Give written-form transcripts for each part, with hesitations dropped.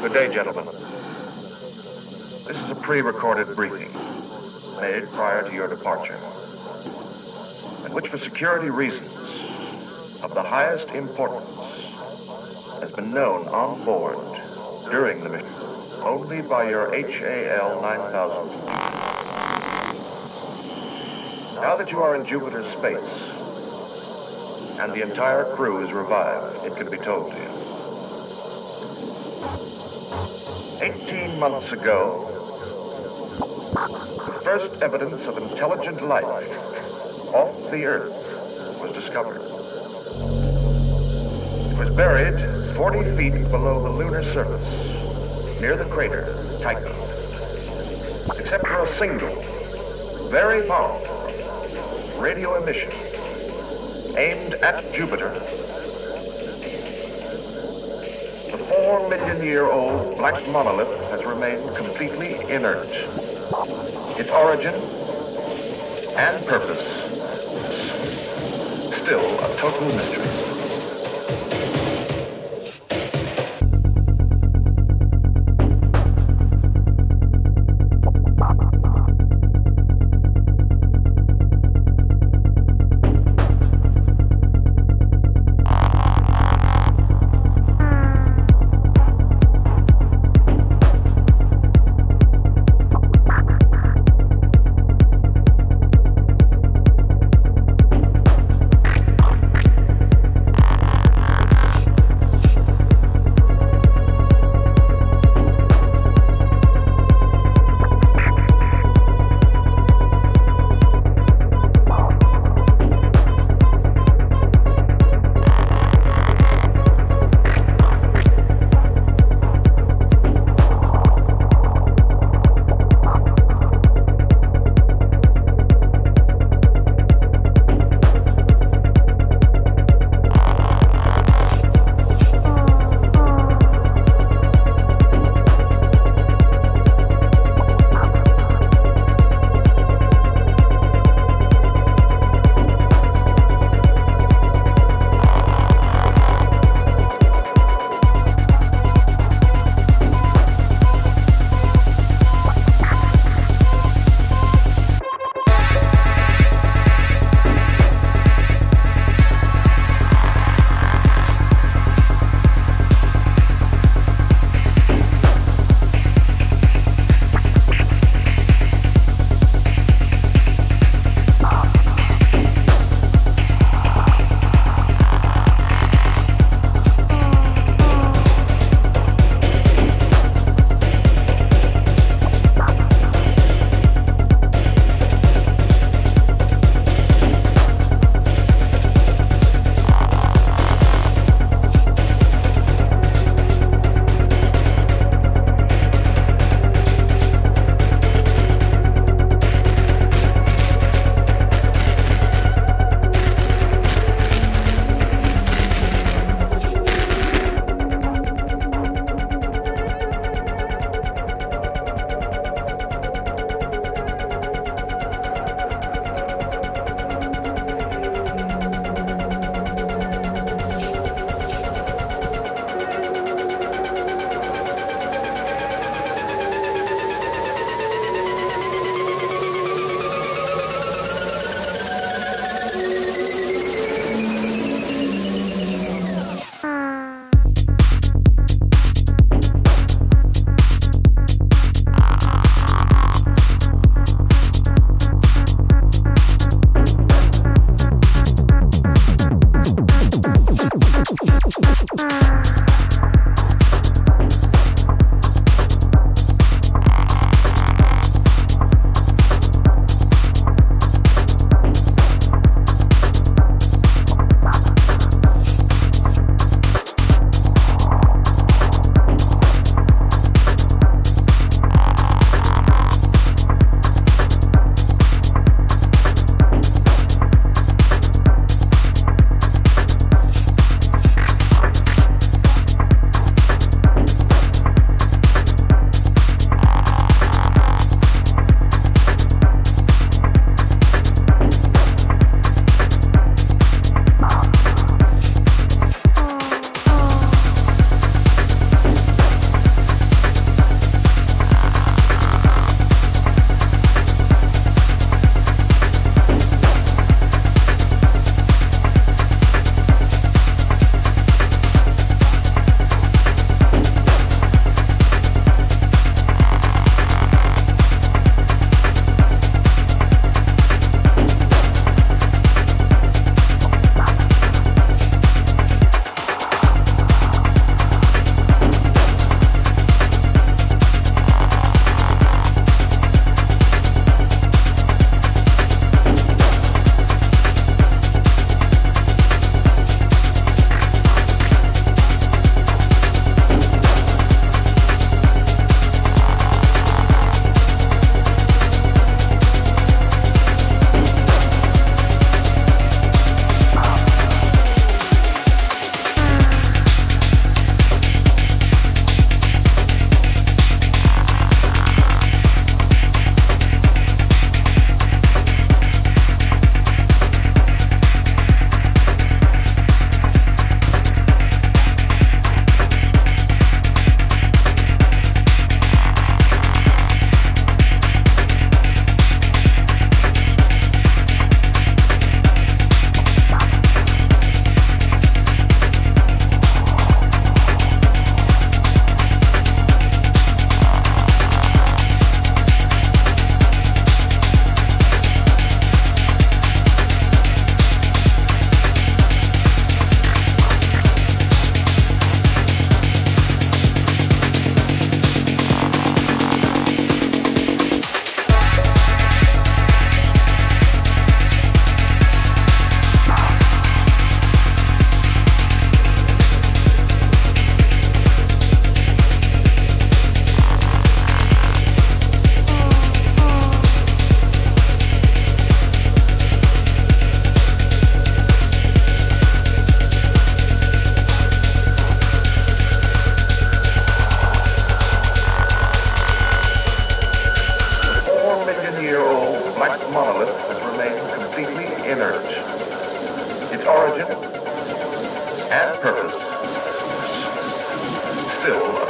Good day, gentlemen. This is a pre-recorded briefing made prior to your departure, and which for security reasons of the highest importance has been known on board during the mission only by your HAL 9000. Now that you are in Jupiter's space, and the entire crew is revived, it can be told to you. 18 months ago, the first evidence of intelligent life off the Earth was discovered. It was buried 40 feet below the lunar surface, near the crater Tycho. Except for a single, very powerful radio emission, aimed at Jupiter, the 4-million-year-old black monolith has remained completely inert. Its origin and purpose still a total mystery.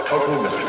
total mystery.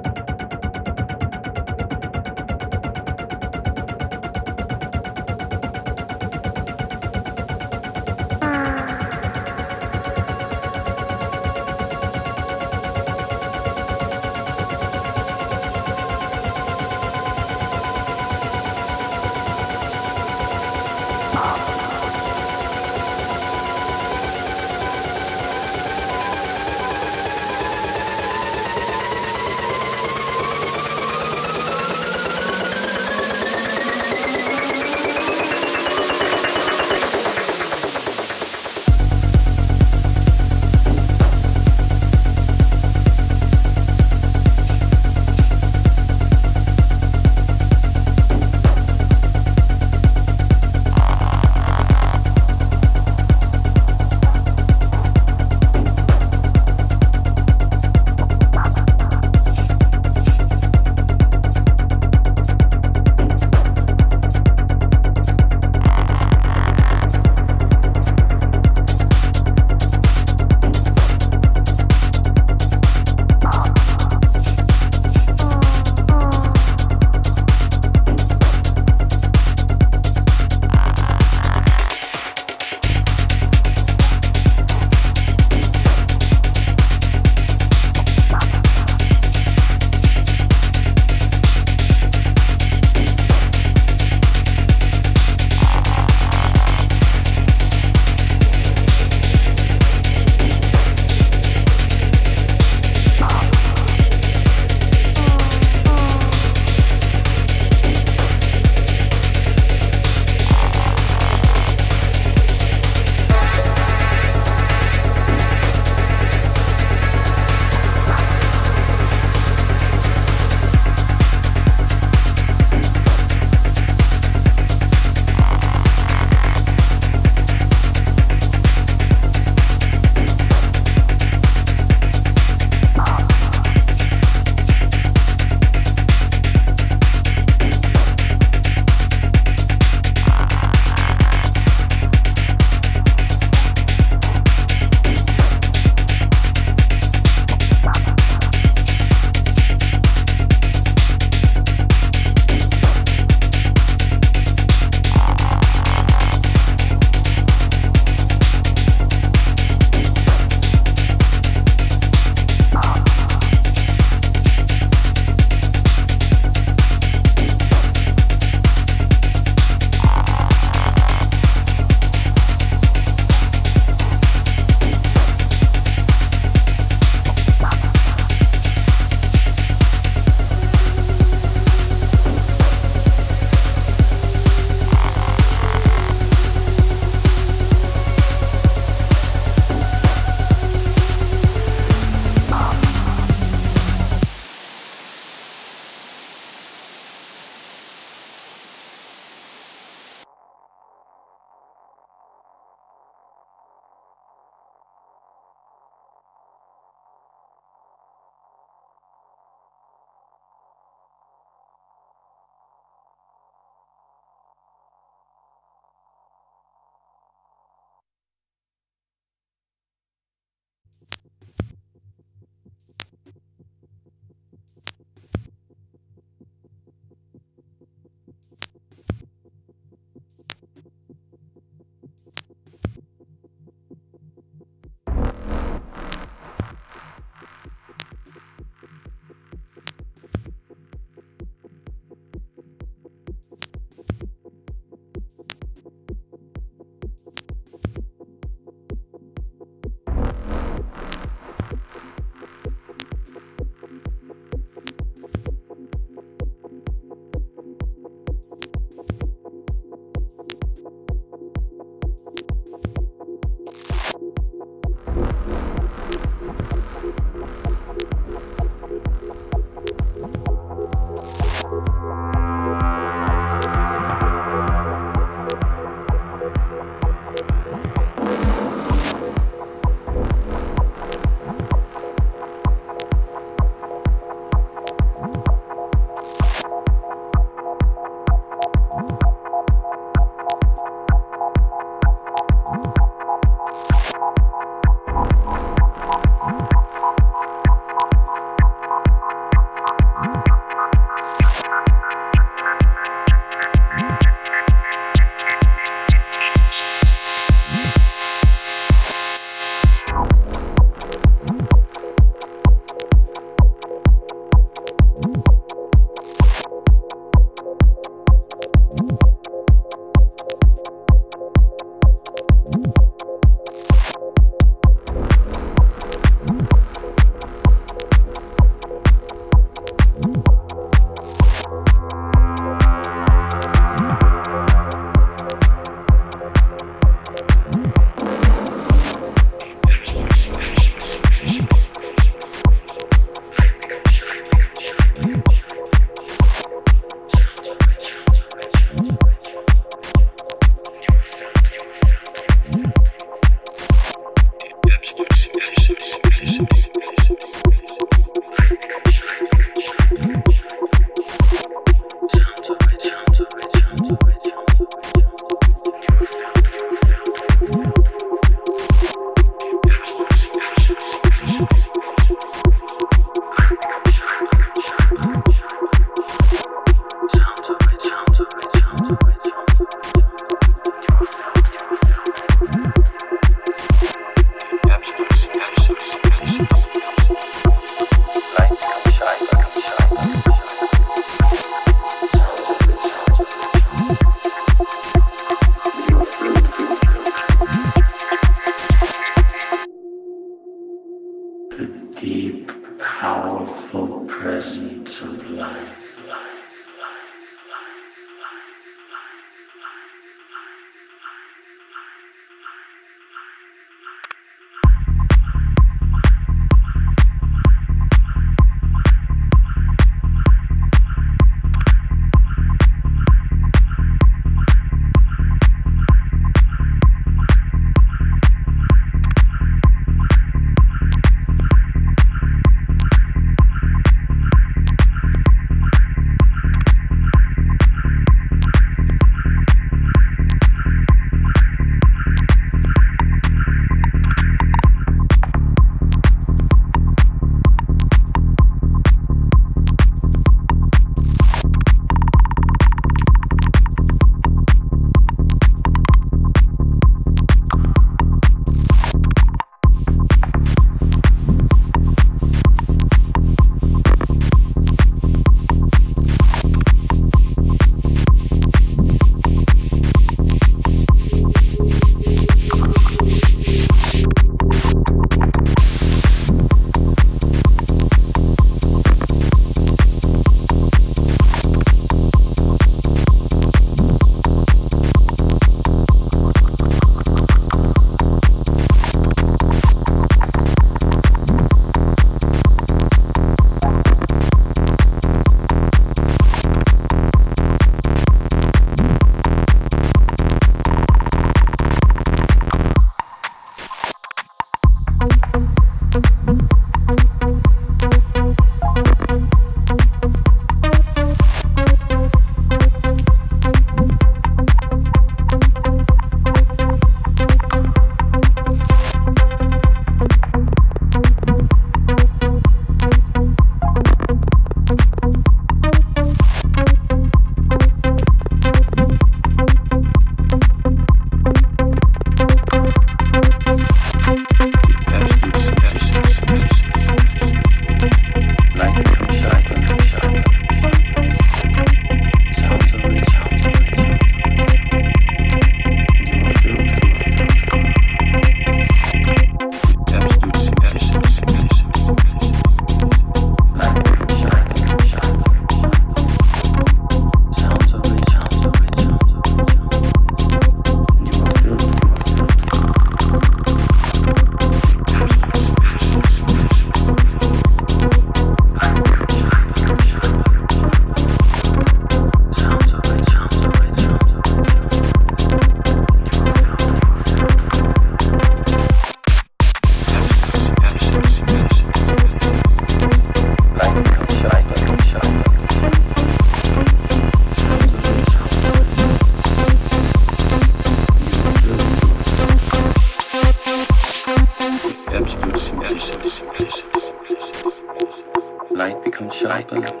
shyper, shyper,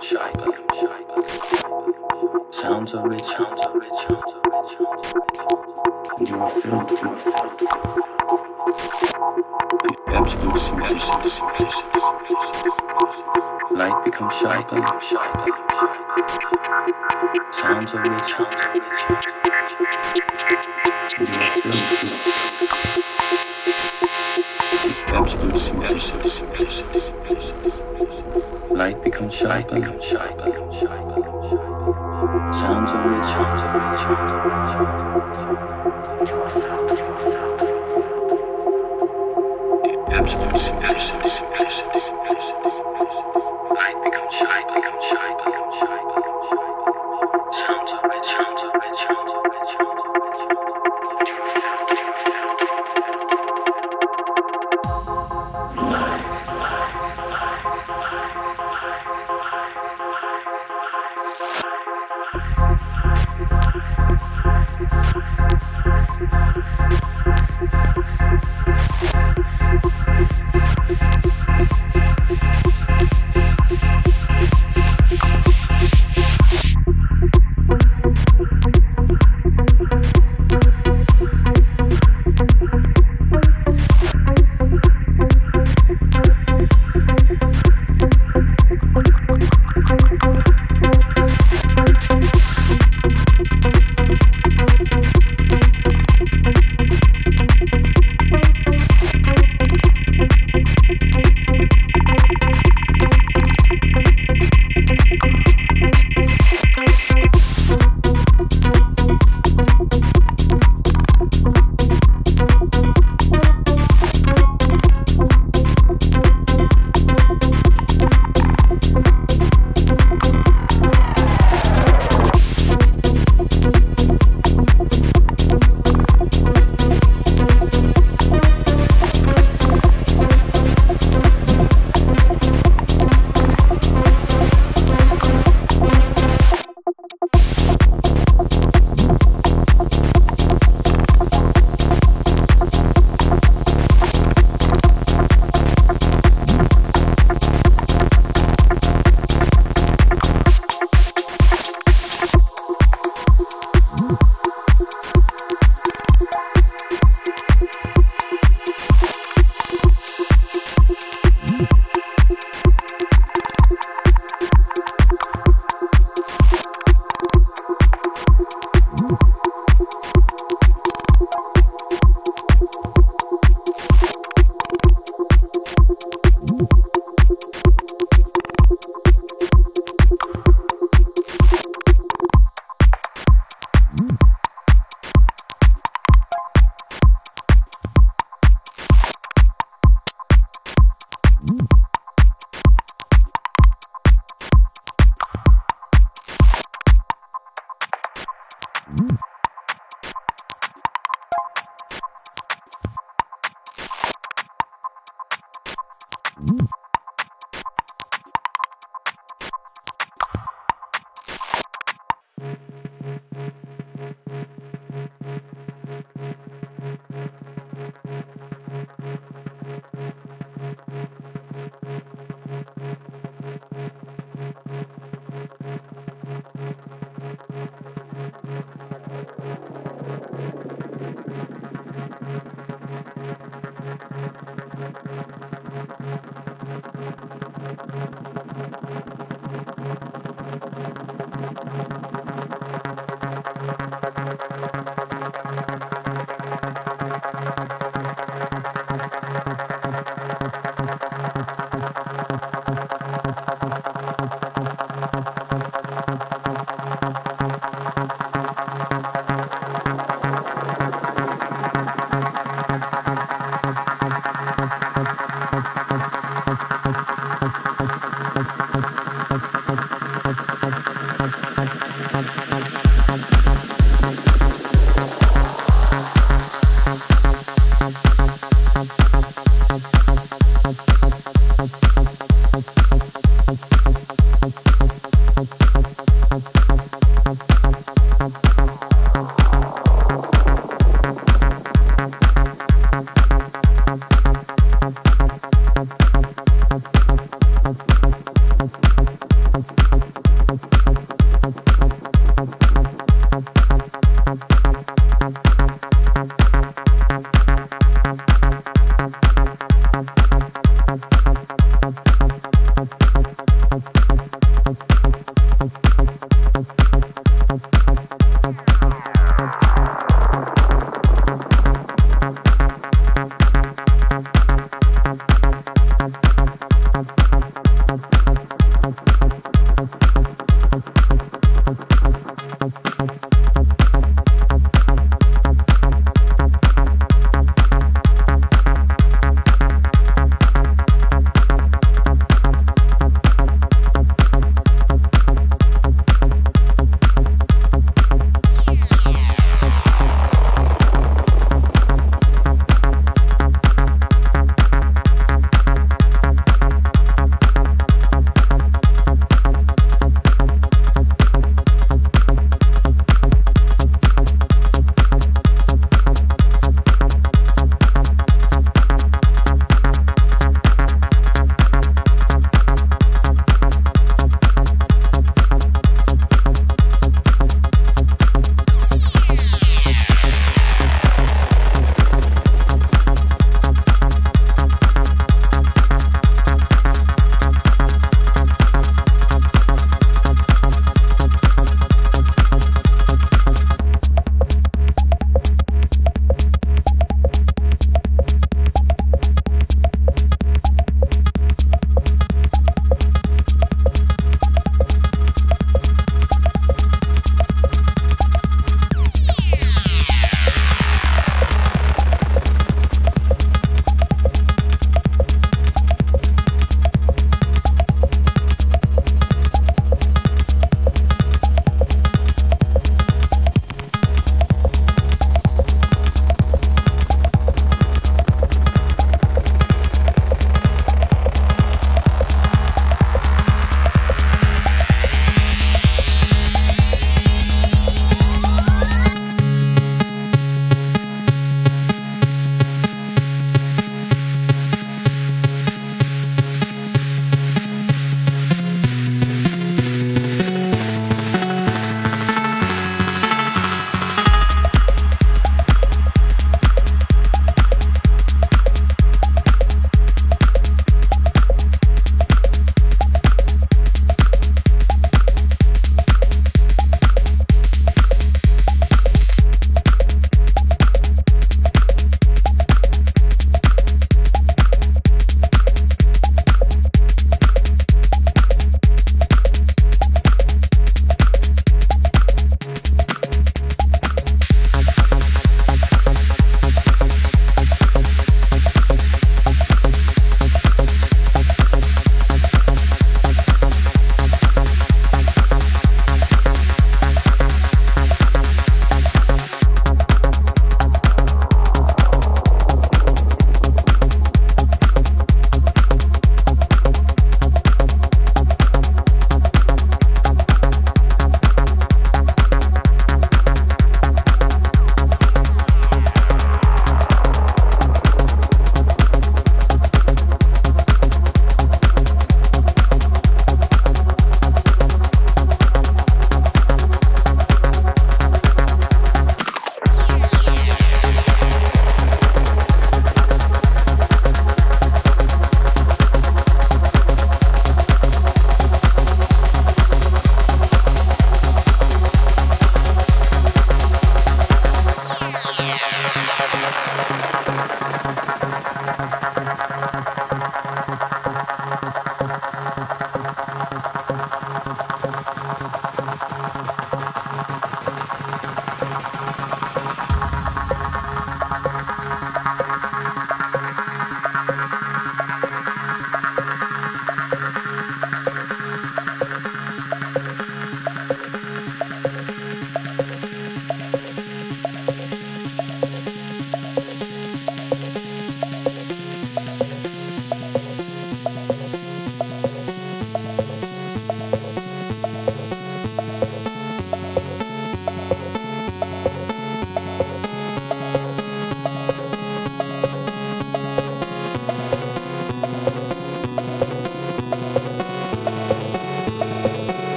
shyper. Sounds are rich, sounds are rich, sounds are rich, sounds are rich. And you are filled with the absolute simplicity, simplicity, simplicity. Light becomes shyper, shyper, shyper. Sounds are rich, sounds are rich, sounds are rich. And you are filled with the absolute simplicity, simplicity, simplicity. Light becomes shyper, becomes shyper, becomes shyper. Sounds are rich, sounds are rich, sounds are rich. You are filled, you are filled. The absolute simplicity, simplicity, simplicity. Light becomes shyper, becomes shyper, becomes shyper, becomes shyper. Sounds are rich, sounds are rich, sounds are rich, sounds are rich. You are filled, you are filled, you are filled. Life, life, life, life.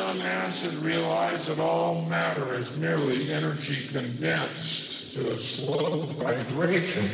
atom mass and realize that all matter is merely energy condensed to a slow vibration.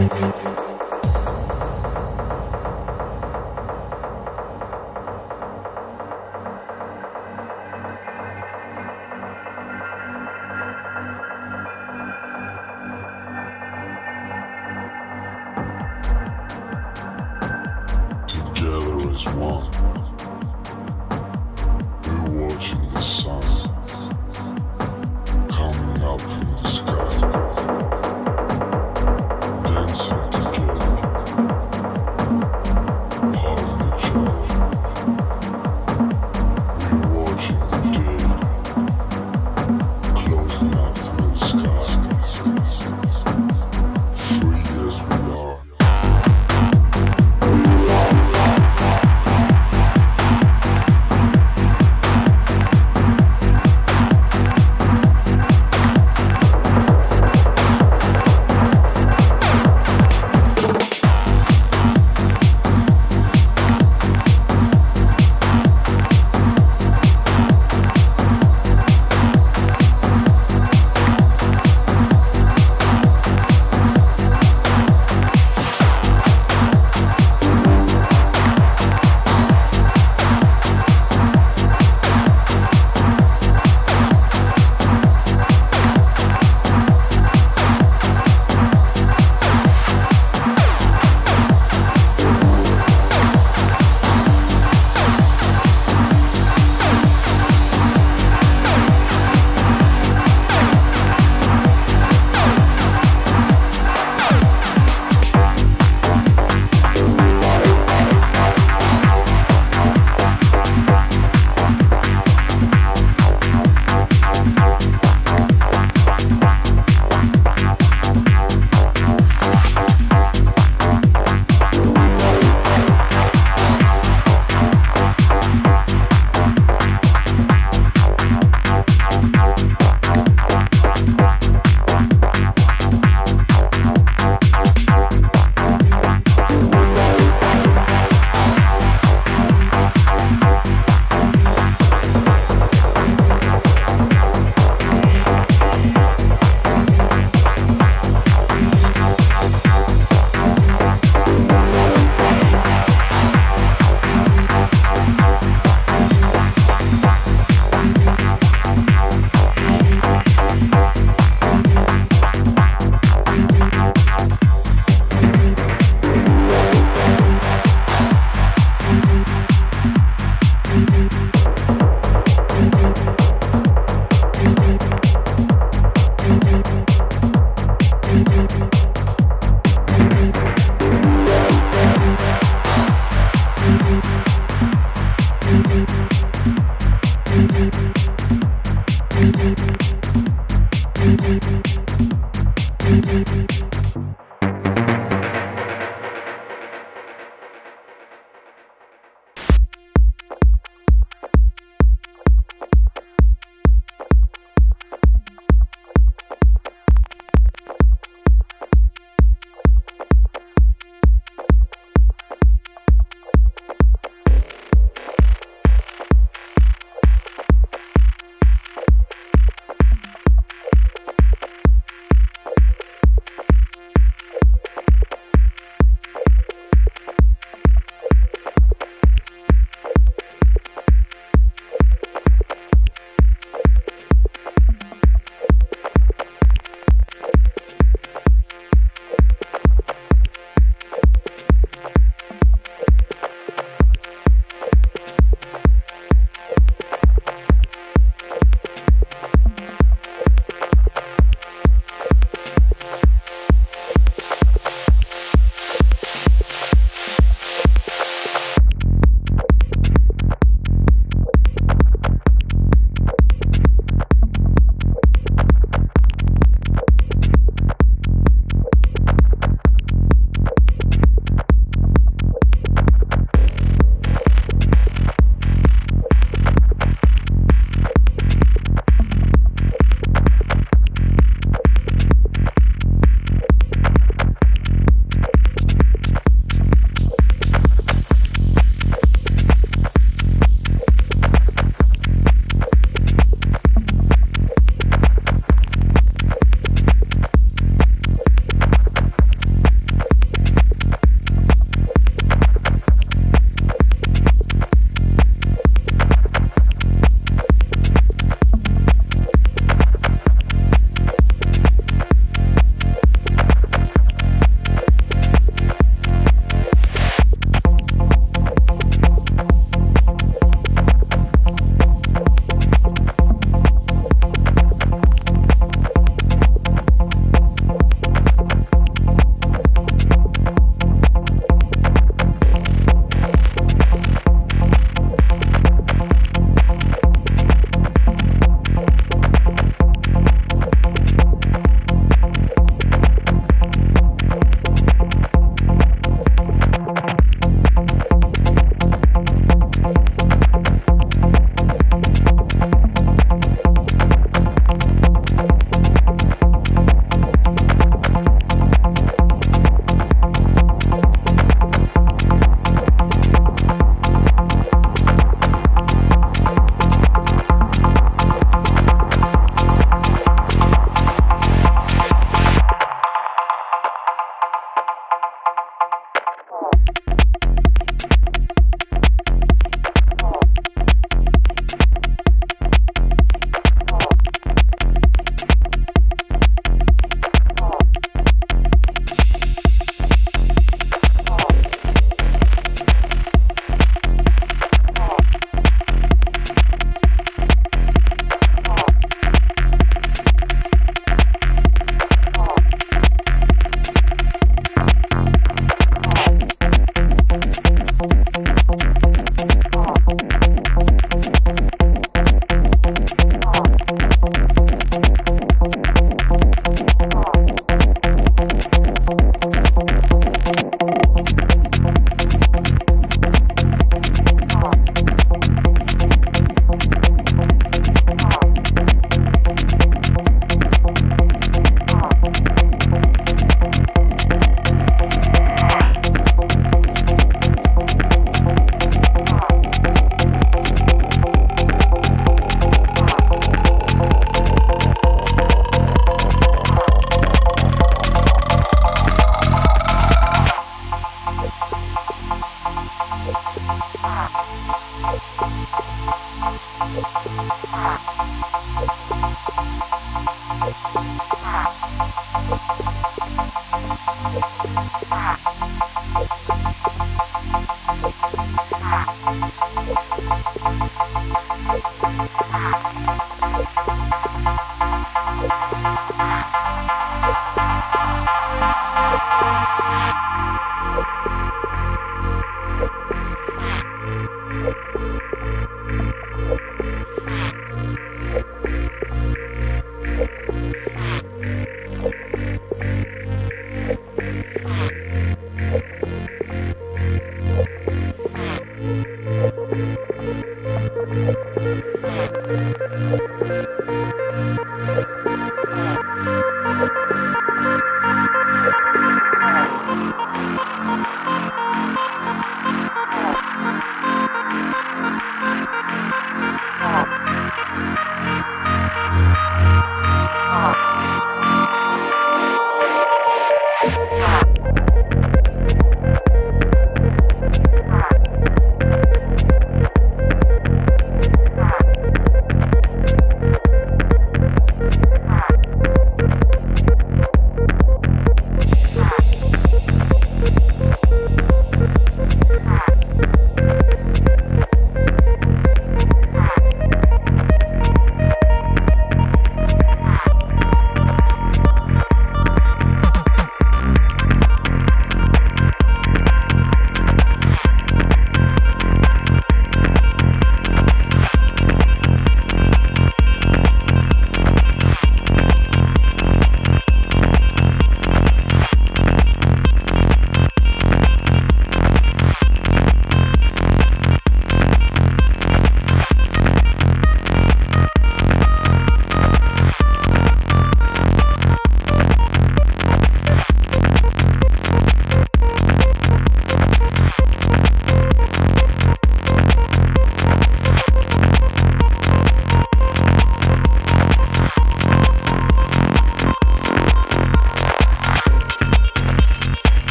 Together as one, we're watching the sun coming up from the sky.